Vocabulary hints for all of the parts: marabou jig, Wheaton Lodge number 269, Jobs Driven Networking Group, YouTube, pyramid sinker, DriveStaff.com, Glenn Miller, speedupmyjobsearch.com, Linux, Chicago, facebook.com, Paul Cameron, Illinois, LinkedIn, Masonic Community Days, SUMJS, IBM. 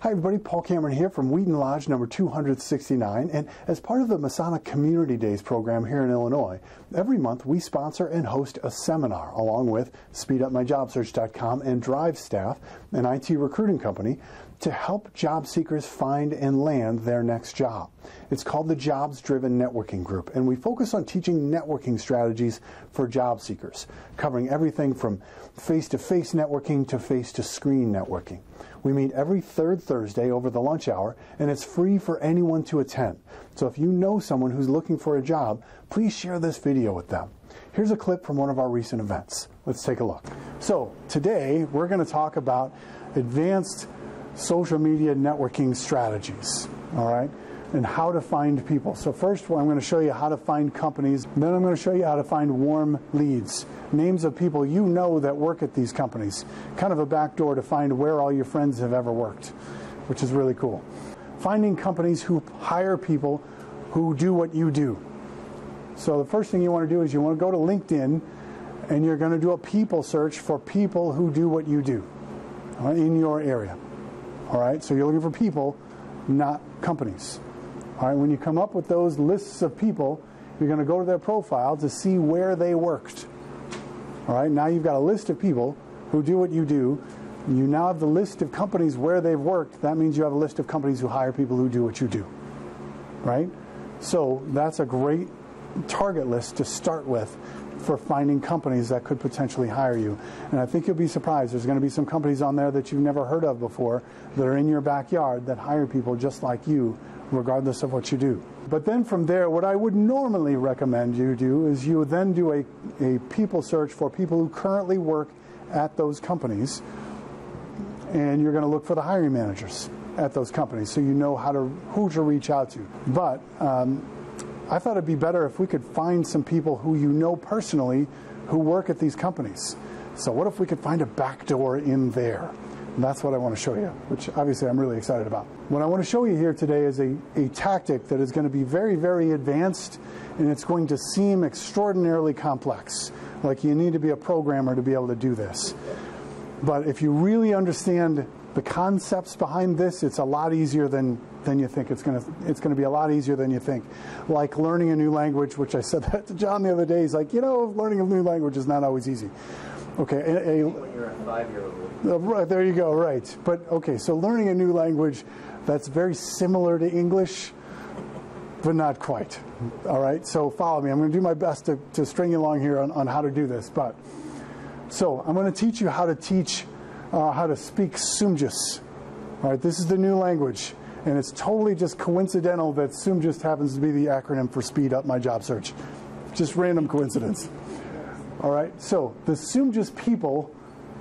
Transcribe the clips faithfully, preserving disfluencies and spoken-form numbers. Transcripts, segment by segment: Hi everybody, Paul Cameron here from Wheaton Lodge number two hundred sixty-nine, and as part of the Masonic Community Days program here in Illinois, every month we sponsor and host a seminar along with speed up my job search dot com and DriveStaff, an I T recruiting company, to help job seekers find and land their next job. It's called the Jobs Driven Networking Group, and we focus on teaching networking strategies for job seekers, covering everything from face-to-face networking to face-to-screen networking. We meet every third Thursday over the lunch hour, and it's free for anyone to attend. So if you know someone who's looking for a job, please share this video with them. Here's a clip from one of our recent events. Let's take a look. So today we're going to talk about advanced social media networking strategies, all right, and how to find people. So first, well, I'm going to show you how to find companies. Then I'm going to show you how to find warm leads, names of people you know that work at these companies. Kind of a backdoor to find where all your friends have ever worked, which is really cool. Finding companies who hire people who do what you do. So the first thing you want to do is you want to go to LinkedIn, and you're going to do a people search for people who do what you do, all right, in your area. All right, so you're looking for people, not companies. All right, when you come up with those lists of people, you're going to go to their profile to see where they worked. All right, now you've got a list of people who do what you do. You now have the list of companies where they've worked. That means you have a list of companies who hire people who do what you do. Right? So that's a great target list to start with for finding companies that could potentially hire you. And I think you'll be surprised. There's going to be some companies on there that you've never heard of before that are in your backyard that hire people just like you, regardless of what you do. But then from there, what I would normally recommend you do is you would then do a, a people search for people who currently work at those companies, and you're going to look for the hiring managers at those companies so you know how to, who to reach out to. But um, I thought it'd be better if we could find some people who you know personally who work at these companies. So what if we could find a back door in there? And that's what I want to show you, which obviously I'm really excited about. What I want to show you here today is a, a tactic that is going to be very, very advanced, and it's going to seem extraordinarily complex. Like, you need to be a programmer to be able to do this. But if you really understand the concepts behind this, it's a lot easier than, than you think. It's going to, it's going to be a lot easier than you think. Like learning a new language, which I said that to John the other day. He's like, you know, learning a new language is not always easy. Okay. A, a, when you're a five-year-old. Uh, right, there you go, right. But okay, so learning a new language that's very similar to English, but not quite. All right, so follow me. I'm going to do my best to, to string you along here on, on how to do this. But so I'm going to teach you how to teach, uh, how to speak SUMJS. All right, this is the new language, and it's totally just coincidental that SUMJS happens to be the acronym for Speed Up My Job Search. Just random coincidence. All right, so the SUMJS people,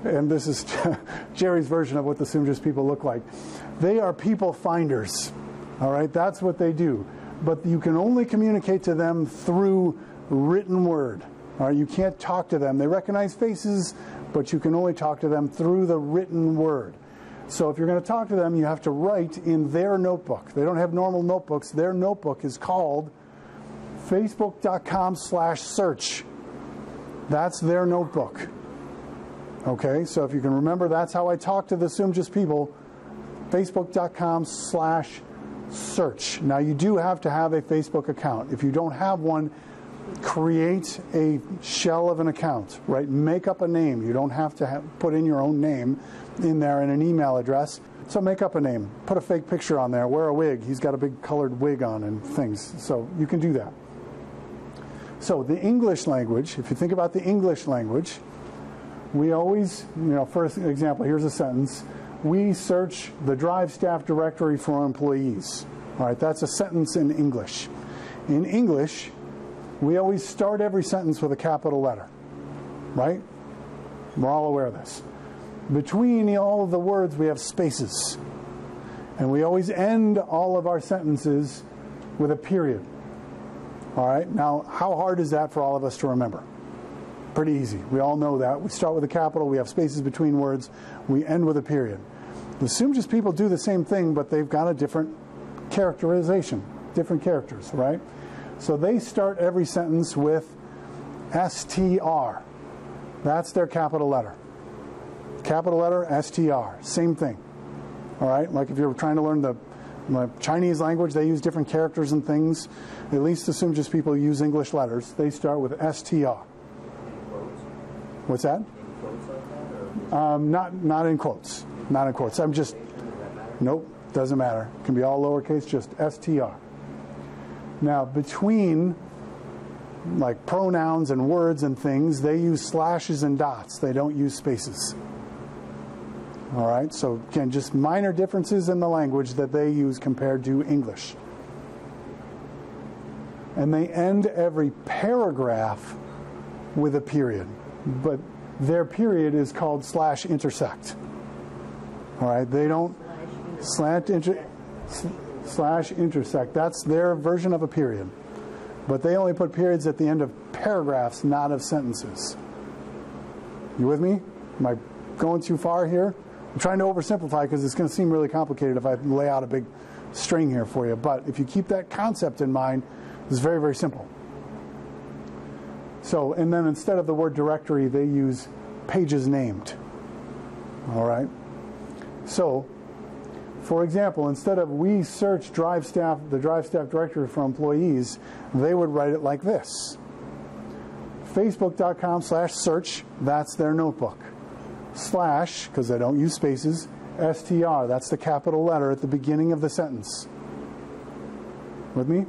and this is Jerry's version of what the SUMJS people look like. They are people finders, all right? That's what they do. But you can only communicate to them through written word, all right? You can't talk to them. They recognize faces, but you can only talk to them through the written word. So if you're going to talk to them, you have to write in their notebook. They don't have normal notebooks. Their notebook is called facebook dot com slash search. That's their notebook. Okay, so if you can remember, that's how I talk to the SUMJS people, facebook dot com slash search. Now, you do have to have a Facebook account. If you don't have one, create a shell of an account, right? Make up a name. You don't have to have, put in your own name in there and an email address. So make up a name. Put a fake picture on there. Wear a wig. He's got a big colored wig on and things. So you can do that. So the English language, if you think about the English language, we always, you know, for example, here's a sentence. We search the DriveStaff directory for employees. All right, that's a sentence in English. In English, we always start every sentence with a capital letter, right? We're all aware of this. Between all of the words, we have spaces. And we always end all of our sentences with a period. All right, now how hard is that for all of us to remember? Pretty easy. We all know that. We start with a capital, we have spaces between words, we end with a period. The SUMJS people do the same thing, but they've got a different characterization, different characters, right? So they start every sentence with S T R. That's their capital letter. Capital letter, S T R, same thing. all right? Like if you're trying to learn the Chinese language, they use different characters and things. At least the SUMJS people use English letters. They start with S T R. What's that? Um, not not in quotes. Not in quotes. I'm just, nope, doesn't matter. It can be all lowercase, just S T R. Now, between like pronouns and words and things, they use slashes and dots. They don't use spaces. All right, so again, just minor differences in the language that they use compared to English. And they end every paragraph with a period, but their period is called slash intersect. All right, they don't slant inter, slash intersect. That's their version of a period, but they only put periods at the end of paragraphs, not of sentences. You with me? Am I going too far here? I'm trying to oversimplify because it's going to seem really complicated if I lay out a big string here for you. But if you keep that concept in mind, it's very, very simple. So, and then instead of the word directory, they use pages named. All right. So, for example, instead of we search DriveStaff, the DriveStaff directory for employees, they would write it like this. facebook dot com slash search, that's their notebook. Slash, because they don't use spaces, S T R, that's the capital letter at the beginning of the sentence. With me?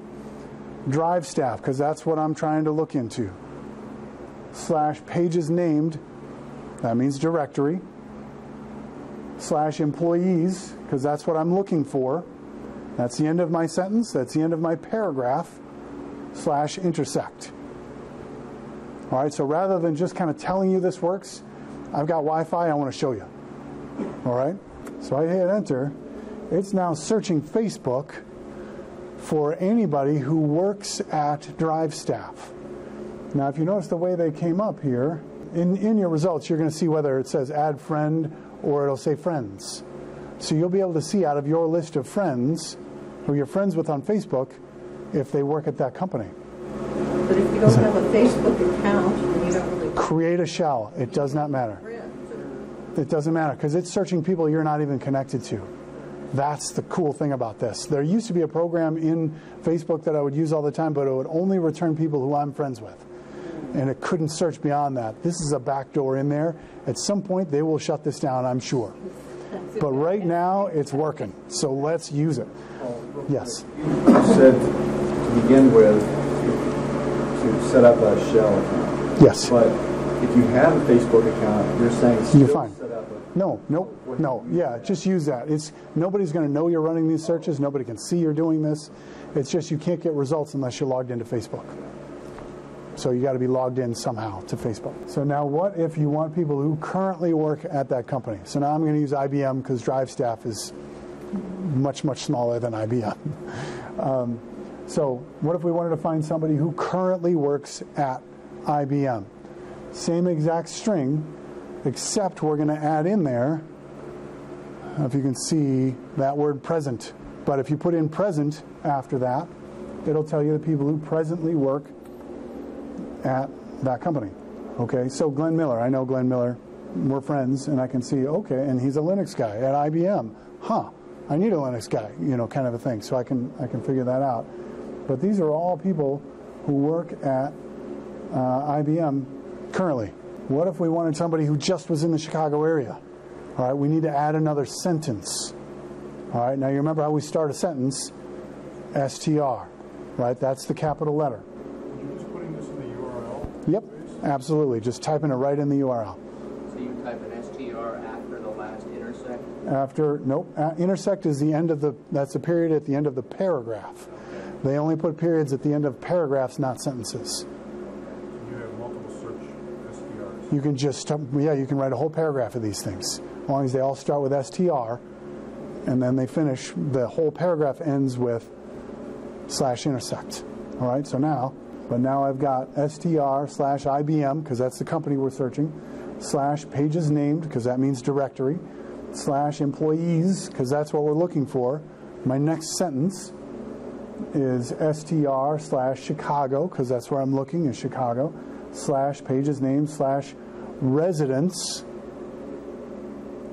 DriveStaff, because that's what I'm trying to look into. Slash pages named, that means directory. Slash employees, because that's what I'm looking for. That's the end of my sentence, that's the end of my paragraph. Slash intersect. All right, so rather than just kind of telling you this works, I've got Wi-Fi, I want to show you. All right? So I hit enter. It's now searching Facebook for anybody who works at DriveStaff. Now, if you notice the way they came up here, in, in your results, you're going to see whether it says add friend or it'll say friends. So you'll be able to see out of your list of friends who you're friends with on Facebook if they work at that company. But if you don't have a Facebook account, create a shell. It does not matter. It doesn't matter because it's searching people you're not even connected to. That's the cool thing about this. There used to be a program in Facebook that I would use all the time, but it would only return people who I'm friends with. And it couldn't search beyond that. This is a backdoor in there. At some point, they will shut this down, I'm sure. But right now, it's working. So let's use it. Yes? You said to begin with to set up a shell account. Yes. But if you have a Facebook account, you're saying still you're fine. Set up a no, nope, no, yeah, just use that. It's nobody's going to know you're running these searches. Nobody can see you're doing this. It's just you can't get results unless you're logged into Facebook. So you got to be logged in somehow to Facebook. So now, what if you want people who currently work at that company? So now I'm going to use I B M because DriveStaff is much, much smaller than I B M. um, so what if we wanted to find somebody who currently works at I B M? Same exact string, except we're going to add in there, I don't know if you can see that word present, but if you put in present after that, it'll tell you the people who presently work at that company. Okay, so Glenn Miller, I know Glenn Miller, we're friends, and I can see, okay, and he's a Linux guy at I B M. Huh, I need a Linux guy, you know, kind of a thing, so I can, I can figure that out. But these are all people who work at uh, I B M currently. What if we wanted somebody who just was in the Chicago area? All right, we need to add another sentence. All right, now you remember how we start a sentence, S T R, right? That's the capital letter. You're just putting this in the U R L? Yep, absolutely. Just typing it right in the U R L. So you type an S T R after the last intersect? After, nope, uh, intersect is the end of the, that's the period at the end of the paragraph. Okay. They only put periods at the end of paragraphs, not sentences. You can just, yeah, you can write a whole paragraph of these things, as long as they all start with S T R, and then they finish, the whole paragraph ends with slash intersect. All right, so now, but now I've got S T R slash I B M, because that's the company we're searching, slash pages named, because that means directory, slash employees, because that's what we're looking for. My next sentence is S T R slash Chicago, because that's where I'm looking, is Chicago. Slash pages name slash residence,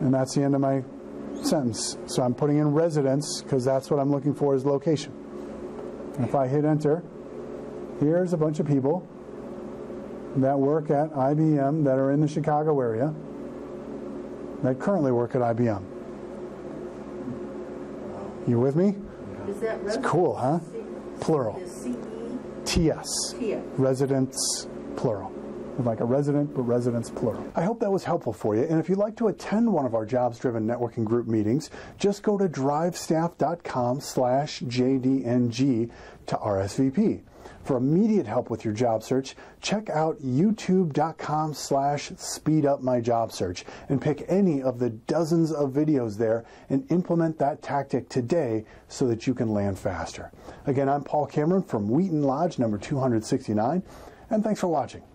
and that's the end of my sentence. So I'm putting in residence because that's what I'm looking for is location. And if I hit enter, here's a bunch of people that work at I B M that are in the Chicago area that currently work at I B M. You with me? Is that it's cool, huh? Plural. T S. Residents, plural. Like a resident, but residents plural. I hope that was helpful for you. And if you'd like to attend one of our Jobs Driven Networking Group meetings, just go to drive staff dot com slash J D N G to R S V P. For immediate help with your job search, check out youtube dot com slash speed up my job search and pick any of the dozens of videos there and implement that tactic today so that you can land faster. Again, I'm Paul Cameron from Wheaton Lodge number two sixty-nine, and thanks for watching.